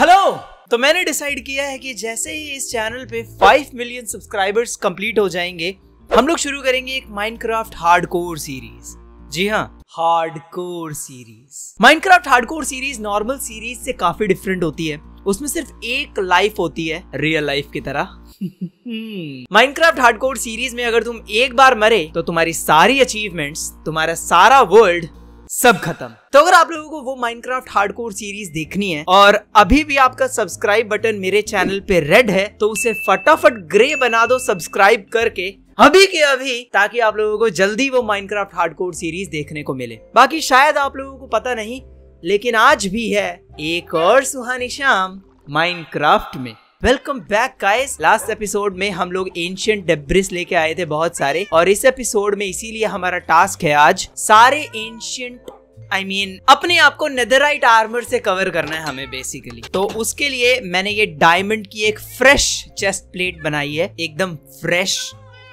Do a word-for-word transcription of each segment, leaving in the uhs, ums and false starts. Hello. तो मैंने decide किया है कि जैसे ही इस चैनल पे फाइव मिलियन सब्सक्राइबर्स कंप्लीट हो जाएंगे, हम लोग शुरू करेंगे एक माइनक्राफ्ट हार्डकोर सीरीज। जी हाँ, hardcore series. Minecraft hardcore series normal series से काफी डिफरेंट होती है। उसमें सिर्फ एक लाइफ होती है, रियल लाइफ की तरह। माइनक्राफ्ट हार्डकोर सीरीज में अगर तुम एक बार मरे तो तुम्हारी सारी अचीवमेंट्स, तुम्हारा सारा वर्ल्ड सब खत्म। तो अगर आप लोगों को वो माइनक्राफ्ट हार्डकोर सीरीज देखनी है और अभी भी आपका सब्सक्राइब बटन मेरे चैनल पे रेड है, तो उसे फटाफट ग्रे बना दो सब्सक्राइब करके अभी के अभी, ताकि आप लोगों को जल्दी वो माइनक्राफ्ट हार्डकोर सीरीज देखने को मिले। बाकी शायद आप लोगों को पता नहीं, लेकिन आज भी है एक और सुहानी शाम माइनक्राफ्ट में। Welcome back guys. Last episode में हम लोग एंशिएंट डेब्रिस लेके आए थे बहुत सारे, और इस एपिसोड में इसीलिए हमारा टास्क है आज सारे ancient I I mean mean, अपने आप को नेदरराइट आर्मर से कवर करना है हमें बेसिकली। तो उसके लिए मैंने ये डायमंड की एक फ्रेश चेस्ट प्लेट बनाई है, एकदम फ्रेश,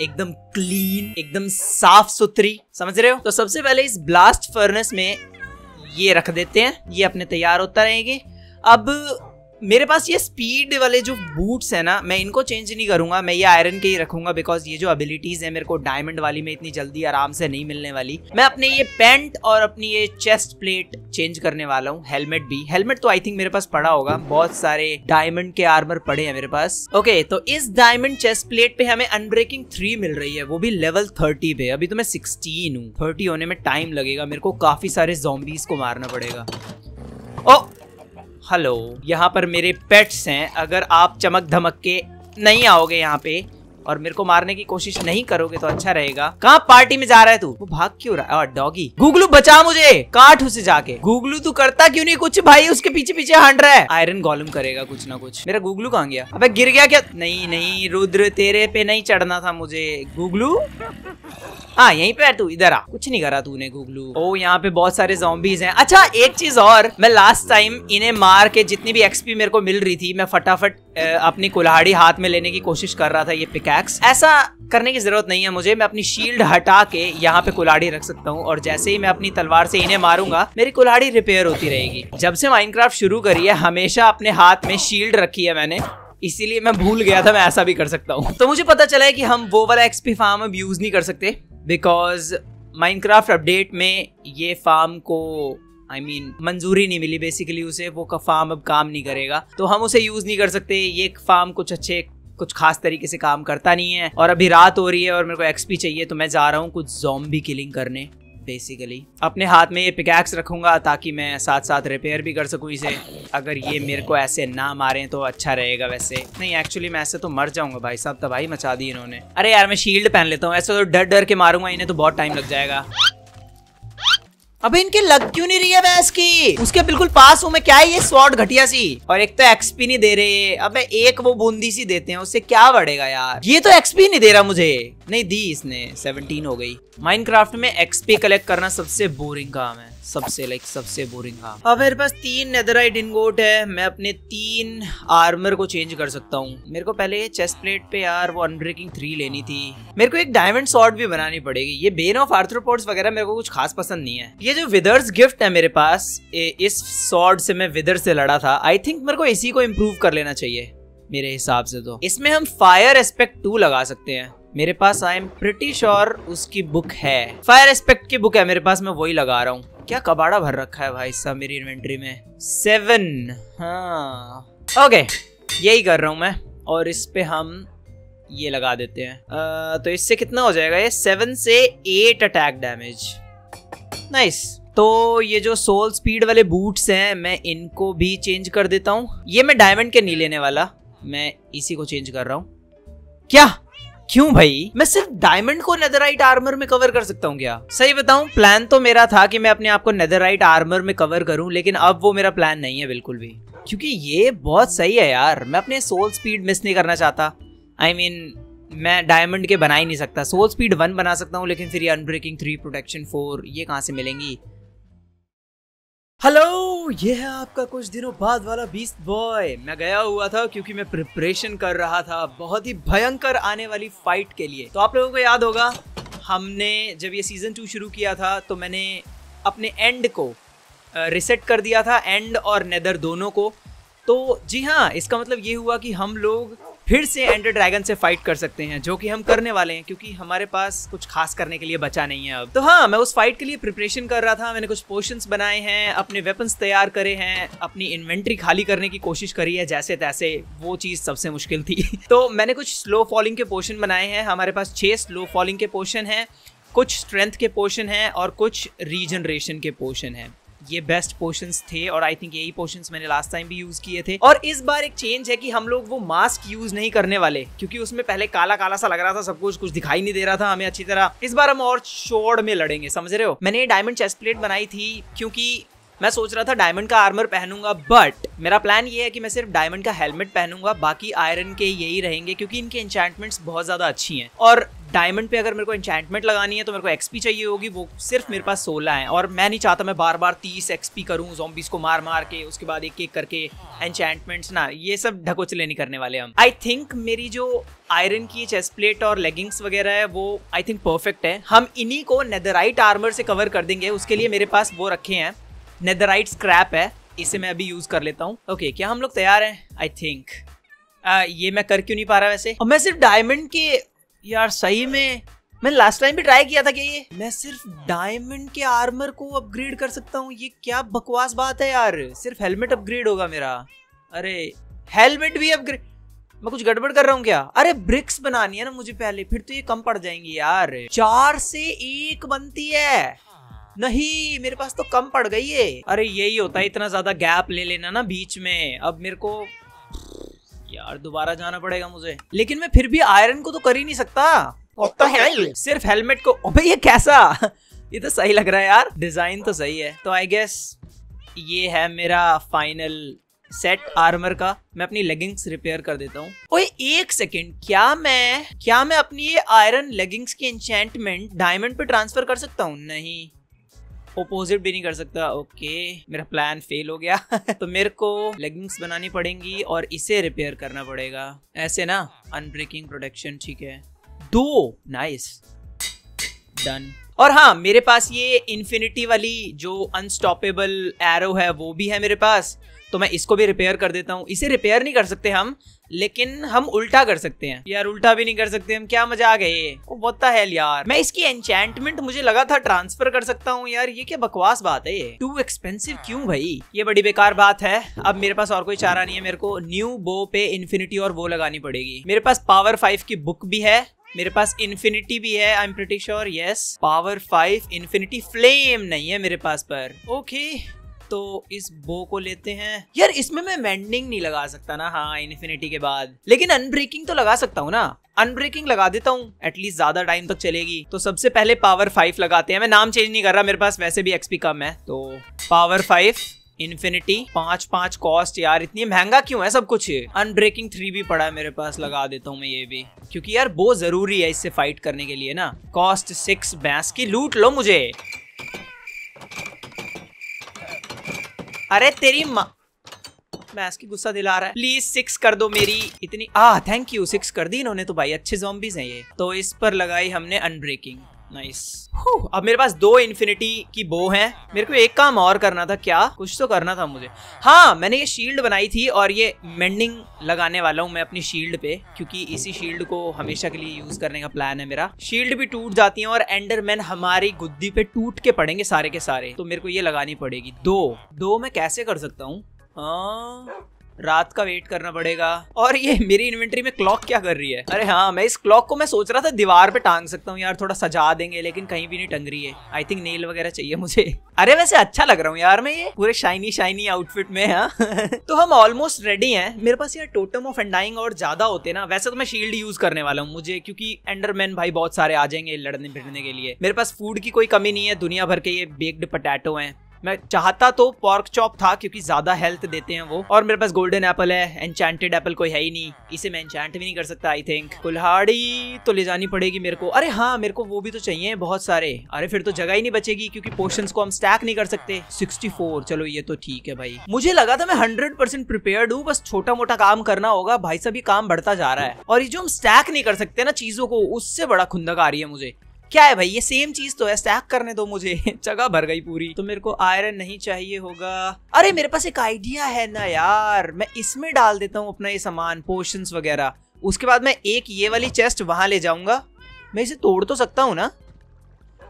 एकदम क्लीन, एकदम साफ सुथरी, समझ रहे हो। तो सबसे पहले इस ब्लास्ट फर्नेस में ये रख देते हैं, ये अपने तैयार होता रहेंगे। अब मेरे पास ये स्पीड वाले जो बूट्स है ना, मैं इनको चेंज नहीं करूंगा, मैं ये आयरन के ही रखूंगा, बिकॉज ये जो एबिलिटीज है मेरे को डायमंड वाली में इतनी जल्दी आराम से नहीं मिलने वाली। मैं अपने ये पैंट और अपनी ये चेस्ट प्लेट चेंज करने वाला हूँ। हेलमेट भी, हेलमेट तो आई थिंक मेरे पास पड़ा होगा, बहुत सारे डायमंड के आर्मर पड़े हैं मेरे पास। ओके, तो इस डायमंड चेस्ट प्लेट पे हमें अनब्रेकिंग थ्री मिल रही है, वो भी लेवल थर्टी पे। अभी तो मैं सिक्सटीन हूँ, थर्टी होने में टाइम लगेगा, मेरे को काफी सारे ज़ॉम्बीज़ को मारना पड़ेगा। ओ हेलो, यहाँ पर मेरे पेट्स हैं। अगर आप चमक धमक के नहीं आओगे यहाँ पे और मेरे को मारने की कोशिश नहीं करोगे तो अच्छा रहेगा। कहाँ पार्टी में जा रहा है तू? वो भाग क्यों रहा है? डॉगी गुगलू बचा मुझे, काट उसे जाके। गुगलू तू करता क्यों नहीं कुछ भाई, उसके पीछे पीछे हंट रहा है। आयरन गोलम करेगा कुछ ना कुछ। मेरा गुगलू कहाँ गया? अबे गिर गया क्या? नहीं नहीं रुद्र, तेरे पे नहीं चढ़ना था मुझे। गुगलू हाँ यहीं पे है, तू इधर आ। कुछ नहीं करा तूने गुगलू। ओ यहाँ पे बहुत सारे ज़ॉम्बीज़ हैं। अच्छा एक चीज और, मैं लास्ट टाइम इन्हें मार के जितनी भी एक्सपी मेरे को मिल रही थी, मैं फटाफट अपनी कुल्हाड़ी हाथ में लेने की कोशिश कर रहा था, ये पिकैक्स। ऐसा करने की जरूरत नहीं है मुझे, मैं अपनी शील्ड हटा के यहाँ पे कुल्हाड़ी रख सकता हूँ, और जैसे ही मैं अपनी तलवार से इन्हें मारूंगा मेरी कुल्हाड़ी रिपेयर होती रहेगी। जब से माइनक्राफ्ट शुरू करी है हमेशा अपने हाथ में शील्ड रखी है मैंने, इसीलिए मैं भूल गया था मैं ऐसा भी कर सकता हूँ। तो मुझे पता चला है कि हम वो वाला एक्सपी फार्म अब यूज नहीं कर सकते, बिकॉज माइनक्राफ्ट अपडेट में ये फार्म को आई I मीन mean, मंजूरी नहीं मिली बेसिकली उसे। वो का फार्म अब काम नहीं करेगा, तो हम उसे यूज नहीं कर सकते। ये फार्म कुछ अच्छे कुछ खास तरीके से काम करता नहीं है, और अभी रात हो रही है और मेरे को एक्सपी चाहिए, तो मैं जा रहा हूँ कुछ ज़ॉम्बी किलिंग करने। बेसिकली अपने हाथ में ये पिकैक्स रखूंगा ताकि मैं साथ साथ रिपेयर भी कर सकूं इसे। अगर ये मेरे को ऐसे ना मारें तो अच्छा रहेगा। वैसे नहीं, एक्चुअली मैं ऐसे तो मर जाऊंगा भाई साहब, तबाही मचा दी इन्होंने। अरे यार मैं शील्ड पहन लेता हूँ, ऐसे तो डर डर के मारूंगा इन्हें तो बहुत टाइम लग जाएगा। अबे इनके लग क्यों नहीं रही है? मैं इसकी उसके बिल्कुल पास हूँ मैं, क्या है ये स्वॉट घटिया सी। और एक तो एक्सपी नहीं दे रहे, अबे एक वो बूंदी सी देते हैं, उससे क्या बढ़ेगा यार। ये तो एक्सपी नहीं दे रहा मुझे, नहीं दी इसने। सत्रह हो गई। माइनक्राफ्ट में एक्सपी कलेक्ट करना सबसे बोरिंग काम है, सबसे लाइक सबसे बोरिंग काम। अब मेरे पास तीन नेदरराइट इनगोट है, मैं अपने तीन आर्मर को चेंज कर सकता हूँ। मेरे को पहले ये चेस्ट प्लेट पे यार वो अनब्रेकिंग थ्री लेनी थी। मेरे को एक डायमंड सॉर्ड भी बनानी पड़ेगी। ये बेन ऑफ आर्थ्रोपोड्स वगैरह मेरे को कुछ खास पसंद नहीं है। ये जो विदर्स गिफ्ट है मेरे पास, इस सॉर्ड से मैं विदर से लड़ा था। आई थिंक मेरे को इसी को इम्प्रूव कर लेना चाहिए मेरे हिसाब से। तो इसमें हम फायर एस्पेक्ट टू लगा सकते हैं, मेरे पास आई एम प्रिटी श्योर उसकी बुक है, फायर एस्पेक्ट की बुक है मेरे पास, मैं वही लगा रहा हूँ। क्या कबाड़ा भर रखा है भाई साहब मेरी इन्वेंट्री में। सेवन, हाँ ओके यही कर रहा हूँ मैं, और इस पे हम ये लगा देते हैं। आ, तो इससे कितना हो जाएगा ये? सेवन से एट अटैक डैमेज। नाइस। तो ये जो सोल स्पीड वाले बूट्स हैं मैं इनको भी चेंज कर देता हूँ। ये मैं डायमंड के नहीं लेने वाला, मैं इसी को चेंज कर रहा हूँ। क्या, क्यों भाई? मैं सिर्फ डायमंड को नेदरराइट आर्मर में कवर कर सकता हूँ क्या? सही बताऊं, प्लान तो मेरा था कि मैं अपने आप को नेदरराइट आर्मर में कवर करूं, लेकिन अब वो मेरा प्लान नहीं है बिल्कुल भी, क्योंकि ये बहुत सही है यार। मैं अपने सोल स्पीड मिस नहीं करना चाहता। आई I मीन mean, मैं डायमंड के बना ही नहीं सकता। सोल स्पीड वन बना सकता हूँ, लेकिन फिर ये अनब्रेकिंग थ्री, प्रोटेक्शन फोर, ये कहाँ से मिलेंगी? हेलो, ये है आपका कुछ दिनों बाद वाला बीस्ट बॉय। मैं गया हुआ था क्योंकि मैं प्रिपरेशन कर रहा था बहुत ही भयंकर आने वाली फाइट के लिए। तो आप लोगों को याद होगा हमने जब ये सीज़न टू शुरू किया था तो मैंने अपने एंड को रिसेट कर दिया था, एंड और नेदर दोनों को। तो जी हाँ, इसका मतलब ये हुआ कि हम लोग फिर से एंडर ड्रैगन से फाइट कर सकते हैं, जो कि हम करने वाले हैं क्योंकि हमारे पास कुछ खास करने के लिए बचा नहीं है अब। तो हाँ, मैं उस फाइट के लिए प्रिपरेशन कर रहा था, मैंने कुछ पोशंस बनाए हैं, अपने वेपन्स तैयार करे हैं, अपनी इन्वेंट्री खाली करने की कोशिश करी है जैसे तैसे, वो चीज़ सबसे मुश्किल थी। तो मैंने कुछ स्लो फॉलिंग के पोशन बनाए हैं, हमारे पास छः स्लो फॉलिंग के पोशन हैं, कुछ स्ट्रेंथ के पोशन हैं और कुछ रीजनरेशन के पोशन हैं। ये बेस्ट पोशंस थे और आई थिंक यही पोशंस मैंने लास्ट टाइम भी यूज किए थे। और इस बार एक चेंज है कि हम लोग वो मास्क यूज नहीं करने वाले, क्योंकि उसमें पहले काला काला सा लग रहा था सब कुछ, कुछ दिखाई नहीं दे रहा था हमें अच्छी तरह। इस बार हम और शोर्ड में लड़ेंगे, समझ रहे हो। मैंने ये डायमंड चेस्ट प्लेट बनाई थी क्योंकि मैं सोच रहा था डायमंड का आर्मर पहनूंगा, बट मेरा प्लान ये है कि मैं सिर्फ डायमंड का हेलमेट पहनूंगा, बाकी आयरन के यही रहेंगे क्योंकि इनके एन्चेंटमेंट्स बहुत ज़्यादा अच्छी हैं। और डायमंड पे अगर मेरे को एन्चेंटमेंट लगानी है तो मेरे को एक्सपी चाहिए होगी, वो सिर्फ मेरे पास सोलह है और मैं नहीं चाहता मैं बार बार तीस एक्सपी करूँ ज़ॉम्बीज़ को मार मार के, उसके बाद एक एक करके एन्चेंटमेंट्स, ना ये सब ढकोचले नहीं करने वाले हम। आई थिंक मेरी जो आयरन की चेस्ट प्लेट और लेगिंग्स वगैरह है वो आई थिंक परफेक्ट है। हम इन्हीं को नेदराइट आर्मर से कवर कर देंगे, उसके लिए मेरे पास वो रखे हैं, नेदराइट स्क्रैप है, इसे मैं अभी यूज कर लेता हूँ। ओके okay, क्या हम लोग तैयार हैं? आई थिंक ये मैं कर क्यों नहीं पा रहा वैसे। और मैं सिर्फ डायमंड के, यार सही में मैंने लास्ट टाइम भी ट्राई किया था कि ये मैं सिर्फ डायमंड के आर्मर को अपग्रेड कर सकता हूँ, ये क्या बकवास बात है यार। सिर्फ हेलमेट अपग्रेड होगा मेरा, अरे हेलमेट भी अपग्रेड, मैं कुछ गड़बड़ कर रहा हूँ क्या? अरे ब्रिक्स बनानी है ना मुझे पहले, फिर तो ये कम पड़ जाएंगी यार, चार से एक बनती है, नहीं मेरे पास तो कम पड़ गई है। अरे यही होता है इतना ज्यादा गैप ले लेना ना बीच में, अब मेरे को यार दोबारा जाना पड़ेगा मुझे। लेकिन मैं फिर भी आयरन को तो कर ही नहीं सकता, तो है सिर्फ हेलमेट को। अबे ये कैसा, ये तो सही लग रहा है यार, डिजाइन तो सही है। तो आई गेस ये है मेरा फाइनल सेट आर्मर का। मैं अपनी लेगिंग्स रिपेयर कर देता हूँ। ओए एक सेकेंड, क्या मैं क्या मैं अपनी ये आयरन लेगिंग्स की एन्चेंटमेंट डायमंड पे ट्रांसफर कर सकता हूँ? नहीं, ओपोजिट भी नहीं कर सकता। ओके okay, मेरा प्लान फेल हो गया। तो मेरे को लेगिंग्स बनानी पड़ेंगी और इसे रिपेयर करना पड़ेगा ऐसे ना, अनब्रेकिंग प्रोटेक्शन, ठीक है दो, नाइस डन। और हाँ, मेरे पास ये इन्फिनिटी वाली जो अनस्टॉपेबल एरो है वो भी है मेरे पास, तो मैं इसको भी रिपेयर कर देता हूँ। इसे रिपेयर नहीं कर सकते हम, लेकिन हम उल्टा कर सकते हैं। यार उल्टा भी नहीं कर सकते हम, क्या मजा आ गए। ओ व्हाट द हेल यार, मैं इसकी एन्चेंटमेंट मुझे लगा था ट्रांसफर कर सकता हूँ, यार ये क्या बकवास बात है। ये टू एक्सपेंसिव क्यों भाई, ये बड़ी बेकार बात है। अब मेरे पास और कोई चारा नहीं है, मेरे को न्यू बो पे इन्फिनिटी और वो लगानी पड़ेगी। मेरे पास पावर फाइव की बुक भी है, मेरे पास इन्फिनिटी भी है, I am pretty sure, yes power five infinity. Flame नहीं है मेरे पास पर, ओके okay. तो इस बो को लेते हैं। यार इसमें मैं मेंडिंग नहीं लगा सकता ना, हाँ इन्फिनिटी के बाद, लेकिन अनब्रेकिंग तो लगा सकता हूँ ना, अनब्रेकिंग लगा देता हूँ, एटलीस्ट ज्यादा टाइम तक चलेगी। तो सबसे पहले पावर फाइव लगाते हैं, मैं नाम चेंज नहीं कर रहा, मेरे पास वैसे भी एक्सपी कम है। तो पावर फाइव इन्फिनिटी, पाँच पाँच कॉस्ट, यार इतनी महंगा क्यों है सब कुछ। अनब्रेकिंग थ्री भी पड़ा है मेरे पास, लगा देता हूँ मैं ये भी, क्योंकि यार बो जरूरी है इससे फाइट करने के लिए ना। कॉस्ट सिक्स, भैंस की लूट लो मुझे। अरे तेरी माँ, मैं इसकी गुस्सा दिला रहा है, प्लीज सिक्स कर दो मेरी इतनी, आ थैंक यू सिक्स कर दी इन्होंने, तो भाई अच्छे ज़ॉम्बीज़ हैं ये। तो इस पर लगाई हमने अनब्रेकिंग, नाइस। अब मेरे पास दो इन्फिनिटी की बो हैं। मेरे को एक काम और करना था, क्या कुछ तो करना था मुझे। हाँ मैंने ये शील्ड बनाई थी और ये मेंडिंग लगाने वाला हूँ मैं अपनी शील्ड पे, क्योंकि इसी शील्ड को हमेशा के लिए यूज करने का प्लान है मेरा। शील्ड भी टूट जाती है और एंडरमैन हमारी गुद्दी पे टूट के पड़ेंगे सारे के सारे, तो मेरे को ये लगानी पड़ेगी। दो दो मैं कैसे कर सकता हूँ? हाँ रात का वेट करना पड़ेगा। और ये मेरी इन्वेंटरी में क्लॉक क्या कर रही है? अरे हाँ, मैं इस क्लॉक को मैं सोच रहा था दीवार पे टांग सकता हूँ यार, थोड़ा सजा देंगे, लेकिन कहीं भी नहीं टंग रही है। आई थिंक नेल वगैरह चाहिए मुझे। अरे वैसे अच्छा लग रहा हूँ यार मैं ये पूरे शाइनी शाइनी आउटफिट में। हाँ तो हम ऑलमोस्ट रेडी हैं। मेरे पास यार टोटम ऑफ अनडाइंग और ज्यादा होते ना, वैसे तो मैं शील्ड यूज करने वाला हूँ मुझे, क्योंकि एंडरमैन भाई बहुत सारे आ जाएंगे लड़ने भिड़ने के लिए। मेरे पास फूड की कोई कमी नहीं है, दुनिया भर के ये बेक्ड पटैटो हैं। मैं चाहता तो पॉर्क चॉप था क्योंकि ज्यादा हेल्थ देते हैं वो, और मेरे पास गोल्डन एप्पल है, एन्चेंटेड एप्पल कोई है ही नहीं, इसे मैं एन्चेंट भी नहीं कर सकता। आई थिंक कुल्हाड़ी तो ले जानी पड़ेगी मेरे को। अरे हाँ मेरे को वो भी तो चाहिए बहुत सारे। अरे फिर तो जगह ही नहीं बचेगी क्योंकि पोशंस को हम स्टैक नहीं कर सकते। सिक्सटी फोर, चलो ये तो ठीक है भाई। मुझे लगा था मैं हंड्रेड परसेंट प्रिपेयर्ड हूँ, बस छोटा मोटा काम करना होगा। भाई साहब ये काम बढ़ता जा रहा है और ये जो हम स्टैक नहीं कर सकते ना चीजों को, उससे बड़ा खुंदक आ रही है मुझे। क्या है भाई, ये सेम चीज तो है, स्टैक करने दो मुझे। जगह भर गई पूरी। तो मेरे को आयरन नहीं चाहिए होगा। अरे मेरे पास एक आइडिया है ना यार, मैं इसमें डाल देता हूँ अपना ये सामान, पोशंस वगैरह। उसके बाद मैं एक ये वाली चेस्ट वहां ले जाऊंगा। मैं इसे तोड़ तो सकता हूँ ना?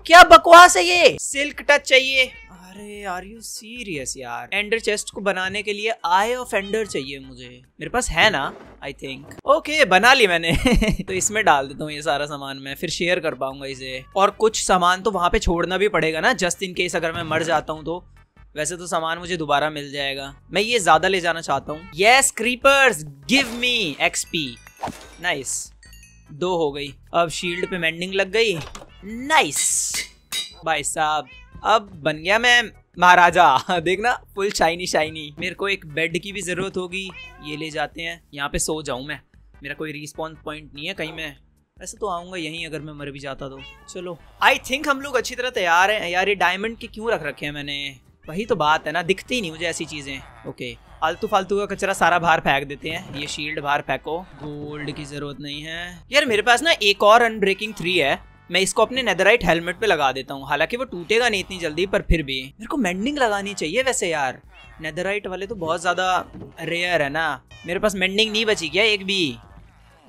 क्या बकवास है ये। सिल्क टच चाहिए। अरे आर यू सीरियस यार। एंडर चेस्ट को बनाने के लिए आई ऑफ एंडर चाहिए मुझे। मेरे पास है ना, आई थिंक। ओके बना ली मैंने। तो इसमें डाल देता हूँ ये सारा सामान, मैं फिर शेयर कर पाऊंगा इसे। और कुछ सामान तो वहां पे छोड़ना भी पड़ेगा ना, जस्ट इन केस अगर मैं मर जाता हूँ तो। वैसे तो सामान मुझे दोबारा मिल जाएगा, मैं ये ज्यादा ले जाना चाहता हूँ। Yes creepers give me XP. Nice, दो हो गई। अब शील्ड पे मेंडिंग लग गई। नाइस भाई साहब, अब बन गया मैं महाराजा। देखना फुल शाइनी शाइनी। मेरे को एक बेड की भी जरूरत होगी, ये ले जाते हैं। यहाँ पे सो जाऊँ मैं, मेरा कोई रिस्पॉन्स पॉइंट नहीं है कहीं। मैं वैसे तो आऊँगा यहीं अगर मैं मर भी जाता तो। चलो आई थिंक हम लोग अच्छी तरह तैयार हैं यार। ये डायमंड के क्यों रख रखे हैं मैंने, वही तो बात है ना, दिखती ही नहीं मुझे ऐसी चीज़ें। ओके आलतू फालतू का कचरा सारा बाहर फेंक देते हैं। ये शील्ड बाहर फेंको, गोल्ड की जरूरत नहीं है यार। मेरे पास ना एक और अनब्रेकिंग थ्री है, मैं इसको अपने नेदराइट हेलमेट पे लगा देता हूँ। हालांकि वो टूटेगा नहीं इतनी जल्दी, पर फिर भी मेरे को मेंडिंग लगानी चाहिए। वैसे यार नेदराइट वाले तो बहुत ज्यादा रेयर है ना। मेरे पास मेंडिंग नहीं बची क्या एक भी?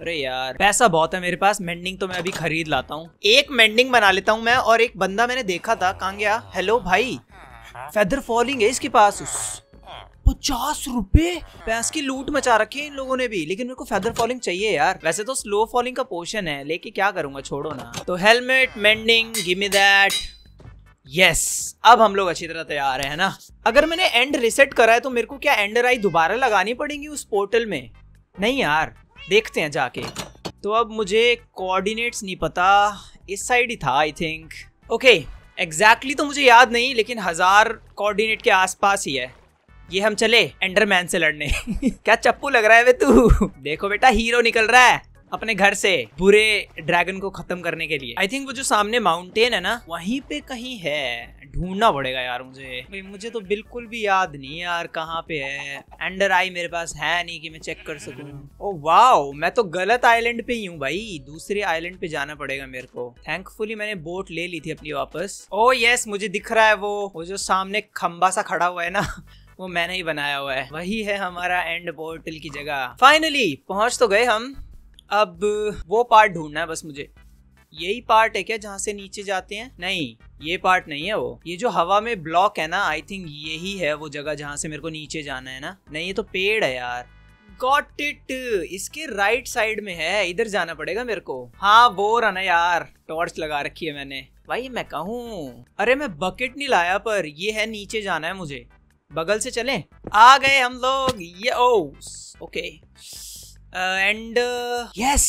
अरे यार पैसा बहुत है मेरे पास। मेंडिंग तो मैं अभी खरीद लाता हूँ। एक मेंडिंग बना लेता हूँ मैं। और एक बंदा मैंने देखा था, कहाँ गया? हेलो भाई, फेदर फॉलिंग है इसके पास। पचास रुपए पैस की लूट मचा रखी है इन लोगों ने भी। लेकिन मेरे को फेदर फॉलिंग चाहिए यार। वैसे तो स्लो फॉलिंग का पोशन है, लेके क्या करूंगा, छोड़ो ना। तो helmet, mending, give me that. Yes अब हम लोग अच्छी तरह तैयार है ना। अगर मैंने एंड रिसेट करा है तो मेरे को क्या एंडर आई दोबारा लगानी पड़ेगी उस पोर्टल में? नहीं यार, देखते हैं जाके। तो अब मुझे कोऑर्डिनेट्स नहीं पता, इस साइड ही था आई थिंक। ओके एग्जैक्टली तो मुझे याद नहीं, लेकिन हजार कोऑर्डिनेट के आसपास ही है। ये हम चले एंडरमैन से लड़ने। क्या चप्पू लग रहा है वे तू। देखो बेटा हीरो निकल रहा है अपने घर से बुरे ड्रैगन को खत्म करने के लिए। आई थिंक वो जो सामने माउंटेन है ना, वहीं पे कहीं है, ढूंढना पड़ेगा यार मुझे। मुझे तो बिल्कुल भी याद नहीं यार कहाँ पे है। एंडर आई मेरे पास है नहीं कि मैं चेक कर सकूं। ओ वाओ, मैं तो गलत आइलैंड पे ही हूँ भाई, दूसरे आइलैंड पे जाना पड़ेगा मेरे को। थैंकफुली मैंने बोट ले ली थी अपनी वापस। ओ यस मुझे दिख रहा है वो वो जो सामने खंबा सा खड़ा हुआ है ना, वो मैंने ही बनाया हुआ है। वही है हमारा एंड पोर्टल की जगह। फाइनली पहुंच तो गए हम। अब वो पार्ट ढूंढना है बस मुझे। यही पार्ट है क्या जहाँ से नीचे जाते हैं? नहीं ये पार्ट नहीं है वो। ये जो हवा में ब्लॉक है ना, आई थिंक यही है वो जगह जहाँ से मेरे को नीचे जाना है ना। नहीं ये तो पेड़ है यार। गॉट इट, इसके राइट साइड में है, इधर जाना पड़ेगा मेरे को। हाँ वो रहा ना यार, टॉर्च लगा रखी है मैंने। भाई मैं कहूँ, अरे मैं बकेट नहीं लाया, पर ये है, नीचे जाना है मुझे। बगल से चलें। आ गए हम लोग। ये oh okay and yes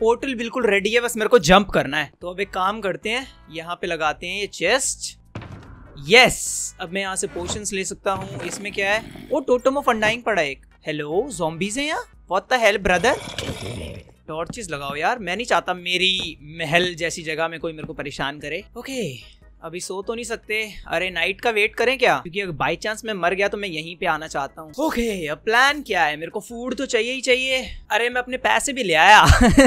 portal बिल्कुल रेडी है, बस मेरे को जंप करना है। तो अब एक काम करते हैं, यहाँ पे लगाते हैं ये चेस्ट। यस yes, अब मैं यहाँ से पोशंस ले सकता हूँ। इसमें क्या है? वो टोटम ऑफ अंडाइंग पड़ा एक। हेलो ज़ॉम्बीज हैं यहाँ? What the hell brother. Torches लगाओ यार, मैं नहीं चाहता मेरी महल जैसी जगह में कोई मेरे को परेशान करे। Okay okay. अभी सो तो नहीं सकते? अरे नाइट का वेट करें क्या? क्योंकि अगर बाई चांस मैं मर गया तो मैं यहीं पे आना चाहता हूँ। ओके अब प्लान क्या है? मेरे को फूड तो चाहिए ही चाहिए। अरे मैं अपने पैसे भी ले आया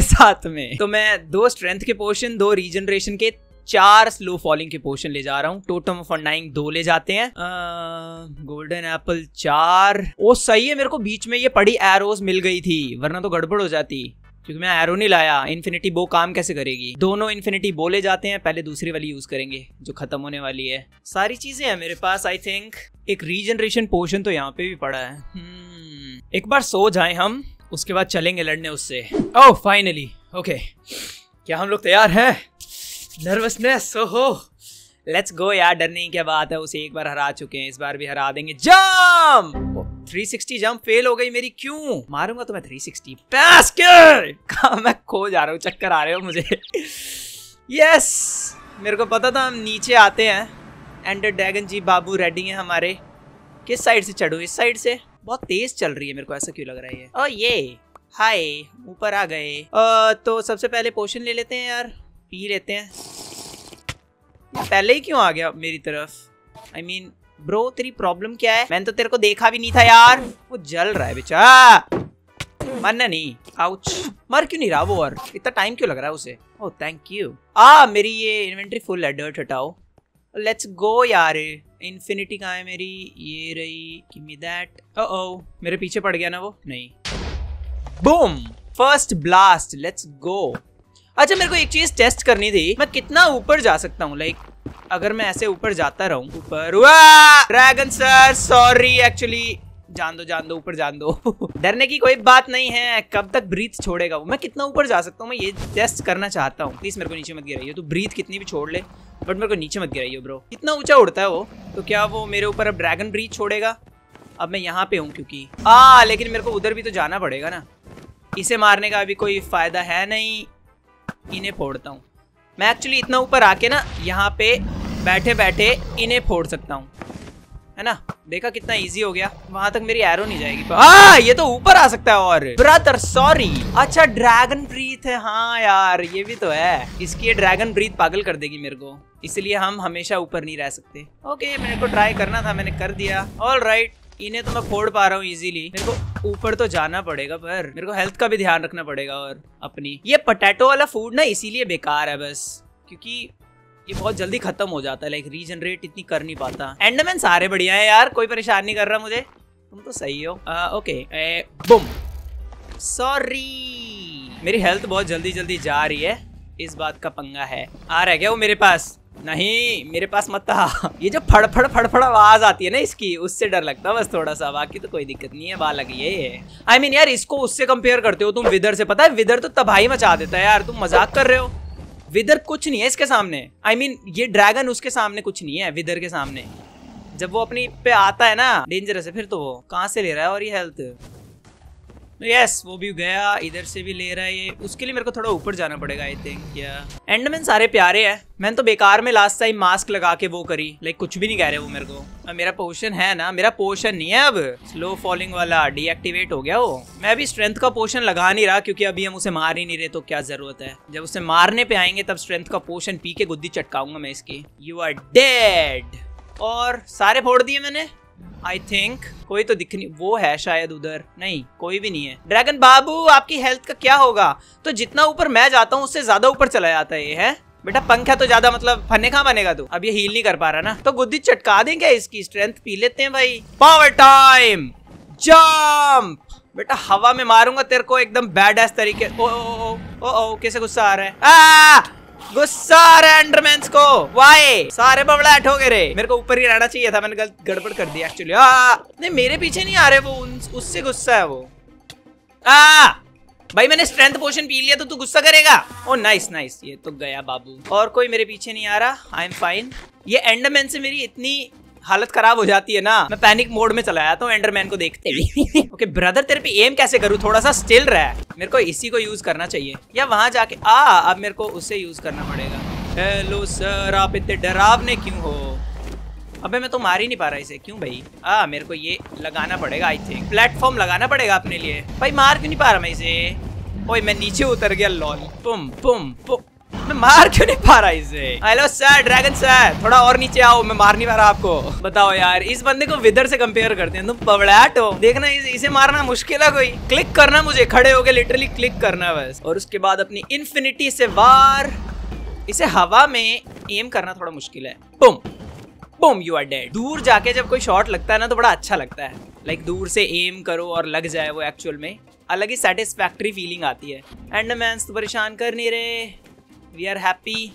साथ में। तो मैं दो स्ट्रेंथ के पोशन, दो रीजनरेशन के, चार स्लो फॉलिंग के पोशन ले जा रहा हूँ। टोटम ऑफ अंडाइंग दो ले जाते हैं। गोल्डन एप्पल चार। ओ सही है, मेरे को बीच में ये पड़ी एरोज मिल गई थी, वरना तो गड़बड़ हो जाती क्योंकि मैं एरो नहीं लाया। इन्फिनिटी बो काम कैसे करेगी? दोनों इन्फिनिटी बो ले जाते हैं, पहले दूसरी वाली यूज करेंगे जो खत्म होने वाली है। सारी चीजें हैं मेरे पास आई थिंक। एक रीजनरेशन पोशन तो यहाँ पे भी पड़ा है। hmm. एक बार सो जाएं हम, उसके बाद चलेंगे लड़ने उससे। ओह फाइनली ओके, क्या हम लोग तैयार हैं? नर्वसनेस ओहो, लेट्स गो यार। डरने की क्या बात है, उसे एक बार हरा चुके हैं, इस बार भी हरा देंगे। जंप तीन सौ साठ जंप फेल हो गई मेरी, क्यों? मारूंगा तो मैं तीन सौ साठ पास कर। कहाँ मैं खो जा रहा हूँ, चक्कर आ रहे हो मुझे। यस मेरे को पता था हम नीचे आते हैं। एंडर ड्रैगन जी बाबू रेडी हैं हमारे। किस साइड से चढ़ूँ? इस साइड से। बहुत तेज चल रही है, मेरे को ऐसा क्यों लग रहा है ये? ओ ये हाय, ऊपर आ गए। तो सबसे पहले पोशन ले लेते हैं यार, पी लेते हैं। पहले ही क्यों आ गया मेरी तरफ? I I mean mean, bro तेरी प्रॉब्लम क्या है? मैंने तो तेरे को देखा भी नहीं था यार। वो जल रहा है बेचारा। मरना नहीं। आउच, मर क्यों नहीं रहा वो, और इतना टाइम क्यों लग रहा है उसे। Oh thank you. आ मेरी ये इन्वेंट्री फुल है, डर्ट हटाओ। लेट्स गो यार। इन्फिनिटी कहाँ है मेरी, ये रही। Give me that. ओह मेरे पीछे पड़ गया ना वो, नहीं। Boom, first blast, let's go. अच्छा मेरे को एक चीज टेस्ट करनी थी, मैं कितना ऊपर जा सकता हूँ। लाइक अगर मैं ऐसे ऊपर जाता रहूं, ऊपर। वाह ड्रैगन सर, सॉरी एक्चुअली। जान दो जान दो, ऊपर जान दो। डरने की कोई बात नहीं है। कब तक ब्रीथ छोड़ेगा वो, मैं कितना ऊपर जा सकता हूँ, मैं ये टेस्ट करना चाहता हूँ। प्लीज मेरे को नीचे मत गिराइए, तो ब्रीथ कितनी भी छोड़ ले बट मेरे को नीचे मत गिराइए ब्रो। कितना ऊंचा उड़ता है वो, तो क्या वो मेरे ऊपर अब ड्रैगन ब्रीथ छोड़ेगा। अब मैं यहाँ पे हूँ क्योंकि आ, लेकिन मेरे को उधर भी तो जाना पड़ेगा ना। इसे मारने का अभी कोई फायदा है नहीं, इन्हें फोड़ता हूँ मैं। एक्चुअली इतना ऊपर आके ना यहाँ पे बैठे बैठे इन्हें फोड़ सकता हूँ, है ना। देखा कितना इजी हो गया, वहां तक मेरी एरो नहीं जाएगी। आ, ये तो ऊपर आ सकता है और ब्रदर सॉरी। अच्छा ड्रैगन ब्रीथ है, हाँ यार ये भी तो है। इसकी ये ड्रैगन ब्रीथ पागल कर देगी मेरे को, इसलिए हम हमेशा ऊपर नहीं रह सकते। ओके मेरे को ट्राई करना था, मैंने कर दिया। ऑल राइट right, इन्हें तो मैं फोड़ पा रहा हूँ इजिली। मेरे को ऊपर तो जाना पड़ेगा, पर मेरे को हेल्थ का भी ध्यान रखना पड़ेगा। और अपनी ये पोटैटो वाला फूड ना इसीलिए बेकार है बस, क्योंकि ये बहुत जल्दी खत्म हो जाता है। लाइक रीजनरेट इतनी कर नहीं पाता। एंडरमैन सारे बढ़िया है यार, कोई परेशान नहीं कर रहा मुझे। तुम तो सही हो। आ, ओके बुम, सॉरी मेरी हेल्थ बहुत जल्दी जल्दी जा रही है, इस बात का पंगा है। आ रहा है क्या वो मेरे पास? नहीं मेरे पास मत था। ये जो फड़फड़ फड़फड़ आवाज आती है ना इसकी, उससे डर लगता है बस थोड़ा सा, बाकी तो कोई दिक्कत नहीं है। वाह लगी है ये। आई मीन यार इसको उससे कंपेयर करते हो तुम, विदर से। पता है विदर तो तबाही मचा देता है यार, तुम मजाक कर रहे हो। विदर कुछ नहीं है इसके सामने। आई I मीन mean, ये ड्रैगन उसके सामने कुछ नहीं है, विदर के सामने। जब वो अपनी पे आता है ना, डेंजरस है फिर तो। वो कहाँ से ले रहा है और ये हेल्थ? यस yes, वो भी गया, इधर से भी ले रहा है ये। उसके लिए मेरे को थोड़ा ऊपर जाना पड़ेगा आई थिंक। या एंडरमैन सारे प्यारे हैं। मैंने तो बेकार में लास्ट टाइम मास्क लगा के वो करी, लाइक कुछ भी नहीं कह रहे वो मेरे को। अब मेरा पोशन है ना, मेरा पोशन नहीं है अब, स्लो फॉलिंग वाला डीएक्टिवेट हो गया वो। मैं अभी स्ट्रेंथ का पोशन लगा नहीं रहा क्योंकि अभी हम उसे मार ही नहीं रहे, तो क्या जरूरत है। जब उसे मारने पे आएंगे तब स्ट्रेंथ का पोशन पी के गुद्दी चटकाऊंगा मैं इसकी। You are dead. और सारे फोड़ दिए मैंने आई थिंक। कोई तो दिख नहीं, वो है शायद उधर। नहीं कोई भी नहीं है। ड्रैगन बाबू आपकी हेल्थ का क्या होगा? तो जितना ऊपर मैं जाता हूँ उससे ज्यादा ऊपर चला जाता है ये, है बेटा। पंखा तो ज्यादा मतलब फने कहाँ बनेगा तू। अब ये हील नहीं कर पा रहा ना, तो गुद्दी चटका देंगे इसकी। स्ट्रेंथ पी लेते हैं भाई। Power time jump. बेटा हवा में मारूंगा तेरे को एकदम बैड एस तरीके। ओ ओ ओ ओ ओ कैसे गुस्सा आ रहा है, गुस्सा एंडरमैन्स को। वाई सारे बबड़ाहट हो गए रे। मेरे को ऊपर ही रहना चाहिए था, मैंने गलत गड़बड़ कर दी एक्चुअली। नहीं मेरे पीछे नहीं आ रहे वो, उससे गुस्सा है वो। आ भाई मैंने स्ट्रेंथ पोशन पी लिया तो तू गुस्सा करेगा। ओ नाइस नाइस, ये तो गया बाबू। और कोई मेरे पीछे नहीं आ रहा, आई एम फाइन। ये एंडरमैन से मेरी इतनी हालत खराब हो जाती है ना, मैं पैनिक मोड में चला जाता हूँ एंडरमैन को देखते हुए। ओके ब्रदर तेरे पे एम कैसे करूँ, थोड़ा सा स्टिल रहा है। मेरे को इसी को यूज करना चाहिए या वहां जाके। आ अब मेरे को उससे यूज करना पड़ेगा। हेलो सर आप इतने डरावने क्यों हो? अबे मैं तो मार ही नहीं पा रहा इसे, क्यों भाई? आ मेरे को ये लगाना पड़ेगा आई थिंक, प्लेटफॉर्म लगाना पड़ेगा अपने लिए। भाई मार क्यों नहीं पा रहा मैं इसे? ओए मैं नीचे उतर गया लॉल। पुम पुम पुम, मैं मार क्यों नहीं पा रहा इसे? हेलो सर ड्रैगन सर थोड़ा और नीचे आओ, मैं मार नहीं पा रहा आपको। बताओ यार इस बंदे को विदर से कंपेयर करते हैं, तुम पवड़ाट हो। देखना इसे, इसे मारना मुश्किल है कोई। क्लिक करना, मुझे खड़े होके लिटरली क्लिक करना बस। और उसके बाद अपनी इन्फिनिटी से वार। इसे हवा में एम करना थोड़ा मुश्किल है। Bum Bum, you are dead. दूर जाके जब कोई शॉट लगता है ना तो बड़ा अच्छा लगता है। लाइक दूर से एम करो और लग जाए वो, एक्चुअल में अलग ही सेटिस्फैक्ट्री फीलिंग आती है। एंडरमैन्स तो परेशान कर नहीं रहे, वी आर हैप्पी।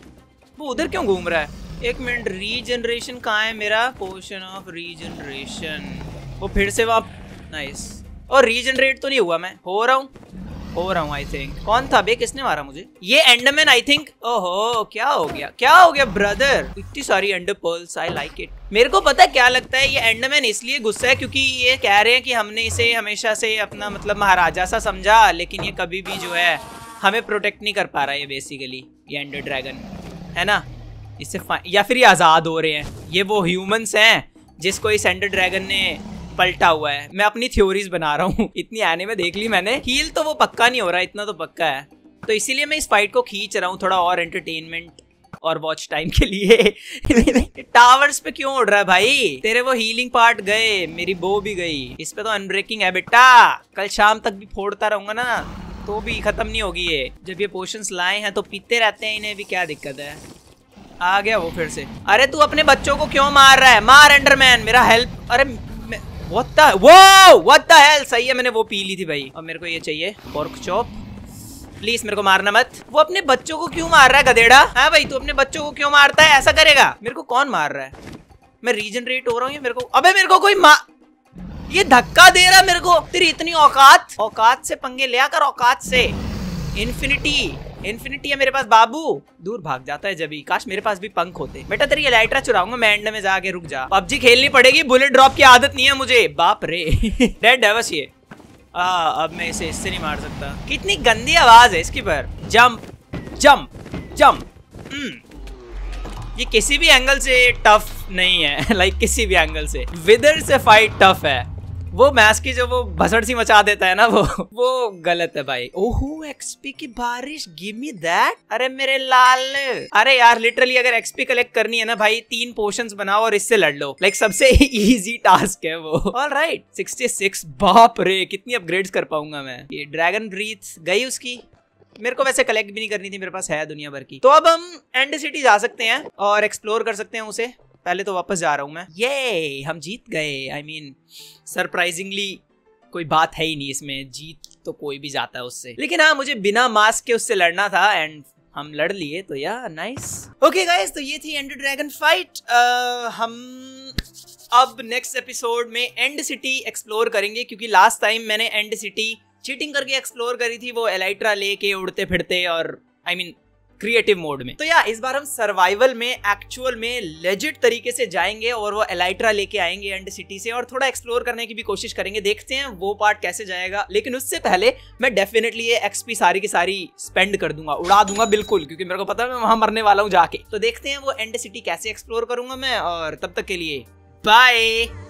वो उधर क्यों घूम रहा है? एक मिनट, रीजनरेशन कहाँ है मेरा? Potion of regeneration. वो फिर से वाप नाइस। और रीजनरेट तो नहीं हुआ, मैं हो रहा हूँ हो रहा हूँ आई थिंक। कौन था बे, किसने मारा मुझे? ये एंडरमैन आई थिंक। ओहो क्या हो गया, क्या हो गया ब्रदर? इतनी सारी ender pearls, I like it. मेरे को पता क्या लगता है, ये एंडरमैन इसलिए गुस्सा है क्योंकि ये कह रहे हैं कि हमने इसे हमेशा से अपना मतलब महाराजा सा समझा, लेकिन ये कभी भी जो है हमें प्रोटेक्ट नहीं कर पा रहा है बेसिकली, ये एंडर ड्रैगन है ना। इससे या फिर ये आज़ाद हो रहे हैं, ये वो ह्यूमंस हैं जिसको इस एंडर ड्रैगन ने पलटा हुआ है। मैं अपनी थ्योरीज बना रहा हूँ, इतनी आने में देख ली मैंने। हील तो वो पक्का नहीं हो रहा, इतना तो पक्का है, तो इसीलिए मैं इस फाइट को खींच रहा हूँ थोड़ा और एंटरटेनमेंट और वॉच टाइम के लिए। टावर्स पे क्यों उड़ रहा है भाई? तेरे वो हीलिंग पार्ट गए, मेरी बो भी गई। इस पे तो अनब्रेकिंग है बेटा, कल शाम तक भी फोड़ता रहूंगा ना तो भी खत्म नहीं होगी ये। जब ये पोशंस लाए हैं तो पीते रहते हैं, इन्हें भी क्या दिक्कत है। आ गया वो फिर से। अरे तू अपने बच्चों को क्यों मार रहा है? मार एंडरमैन, मेरा हेल्प। अरे व्हाट द वो व्हाट द हेल। सही है, मैंने वो पी ली थी भाई। अब मेरे को ये चाहिए पोर्क चॉप। प्लीज मेरे को मारना मत। वो अपने बच्चों को क्यों मार रहा है गधेड़ा? हाँ भाई, तू अपने बच्चों को क्यों मारता है? ऐसा करेगा? मेरे को कौन मार रहा है? मैं रीजनरेट हो रहा हूँ। मेरे को अबे मेरे को कोई मार, ये धक्का दे रहा मेरे को। तेरी इतनी औकात, औकात से पंगे लिया कर, औकात से। इन्फिनिटी इन्फिनिटी है मेरे पास बाबू। दूर भाग जाता है जब ही। काश मेरे पास भी पंख होते। बेटा तेरी एलाइट्रा चुराऊंगा मैं, एंड में जाके रुक जा। पबजी खेलनी पड़ेगी, बुलेट ड्रॉप की आदत नहीं है मुझे। बाप रे डेड है बस ये। आ, अब मैं इसे इससे नहीं मार सकता। कितनी गंदी आवाज है इसकी। पर जंप जंप जंप, ये किसी भी एंगल से टफ नहीं है। लाइक किसी भी एंगल से विदर से फाइट टफ है। वो मैच की जो वो भसड़ सी मचा देता है ना, वो वो गलत है भाई। ओहो एक्सपी की बारिश, गिव मी दैट। अरे मेरे लाल, अरे यार लिटरली अगर एक्सपी कलेक्ट करनी है ना भाई, तीन पोशंस बनाओ और इससे लड़ लो। लाइक सबसे इजी टास्क है वो। ऑलराइट सिक्सटी सिक्स, बाप रे कितनी अपग्रेड्स कर पाऊंगा मैं। ये ड्रैगन ब्रीथ गई उसकी, मेरे को वैसे कलेक्ट भी नहीं करनी थी, मेरे पास है दुनिया भर की। तो अब हम एंड सिटी जा सकते हैं और एक्सप्लोर कर सकते हैं उसे। पहले तो वापस जा रहा हूं मैं। ये हम जीत गए। आई मीन सरप्राइजिंगली कोई बात है ही नहीं इसमें, जीत तो कोई भी जाता है उससे। लेकिन हाँ, मुझे बिना मास्क के उससे लड़ना था एंड हम लड़ लिए, तो या नाइस। ओके गाइस, तो ये थी एंडर ड्रैगन फाइट। uh, हम अब नेक्स्ट एपिसोड में एंड सिटी एक्सप्लोर करेंगे, क्योंकि लास्ट टाइम मैंने एंड सिटी चीटिंग करके एक्सप्लोर करी थी, वो एलाइट्रा लेके उड़ते फिरते और आई मीन क्रिएटिव मोड में। तो या इस बार हम सर्वाइवल में एक्चुअल में लेजिट तरीके से जाएंगे और वो एलाइट्रा लेके आएंगे एंड सिटी से, और थोड़ा एक्सप्लोर करने की भी कोशिश करेंगे। देखते हैं वो पार्ट कैसे जाएगा। लेकिन उससे पहले मैं डेफिनेटली ये एक्सपी सारी की सारी स्पेंड कर दूंगा, उड़ा दूंगा बिल्कुल, क्योंकि मेरे को पता है मैं वहां मरने वाला हूँ जाके। तो देखते हैं वो एंड सिटी कैसे एक्सप्लोर करूंगा मैं, और तब तक के लिए बाय।